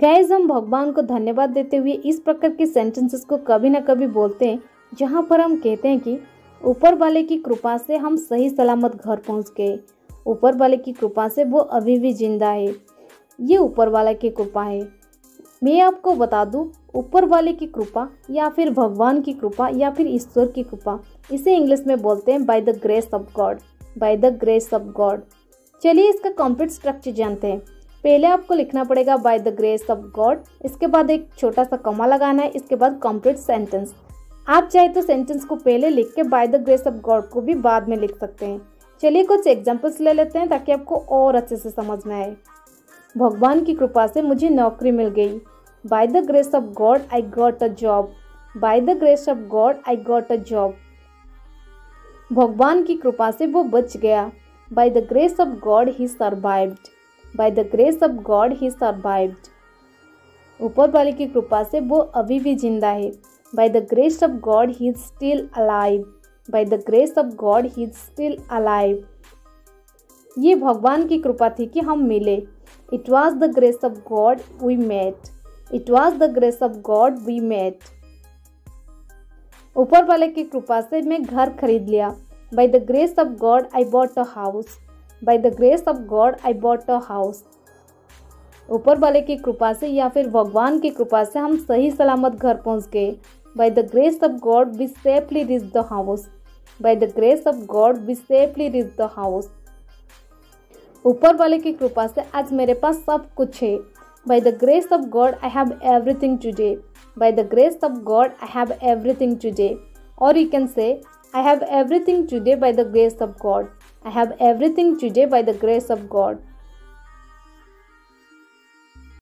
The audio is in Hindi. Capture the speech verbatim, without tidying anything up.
गाइस, हम भगवान को धन्यवाद देते हुए इस प्रकार के सेंटेंसेस को कभी ना कभी बोलते हैं जहाँ पर हम कहते हैं कि ऊपर वाले की कृपा से हम सही सलामत घर पहुँच गए, ऊपर वाले की कृपा से वो अभी भी जिंदा है, ये ऊपर वाले की कृपा है। मैं आपको बता दूं, ऊपर वाले की कृपा या फिर भगवान की कृपा या फिर ईश्वर की कृपा, इसे इंग्लिश में बोलते हैं by the grace of God, by the grace of God. चलिए इसका कंप्लीट स्ट्रक्चर जानते हैं। पहले आपको लिखना पड़ेगा by the grace of God, इसके बाद एक छोटा सा कॉमा लगाना है, इसके बाद कंप्लीट सेंटेंस। आप चाहे तो सेंटेंस को पहले लिख के by the grace of God को भी बाद में लिख सकते हैं। चलिए कुछ एग्जाम्पल्स ले लेते हैं ताकि आपको और अच्छे से समझ में आए। भगवान की कृपा से मुझे नौकरी मिल गई, by the grace of God I got a job, by the grace of God I got a job. भगवान की कृपा से वो बच गया, by the grace of God he survived, by the grace of God he survived. ऊपर वाले की कृपा से वो अभी भी जिंदा है, by the grace of God he is still alive, by the grace of God he is still alive. ये भगवान की कृपा थी कि हम मिले। It was the grace of God we met, it was the grace of God we met. ऊपर वाले की कृपा से मैं घर खरीद लिया, by the grace of God I bought a house, by the grace of God I bought a house. ऊपर वाले की कृपा से या फिर भगवान की कृपा से हम सही सलामत घर पहुंच गए, by the grace of God we safely reach the house, by the grace of God we safely reach the house. ऊपर वाले की कृपा से आज मेरे पास सब कुछ है, by the grace of God I have everything today, by the grace of God I have everything today. और you can say I have everything today by the grace of God, I have everything today by the grace of God.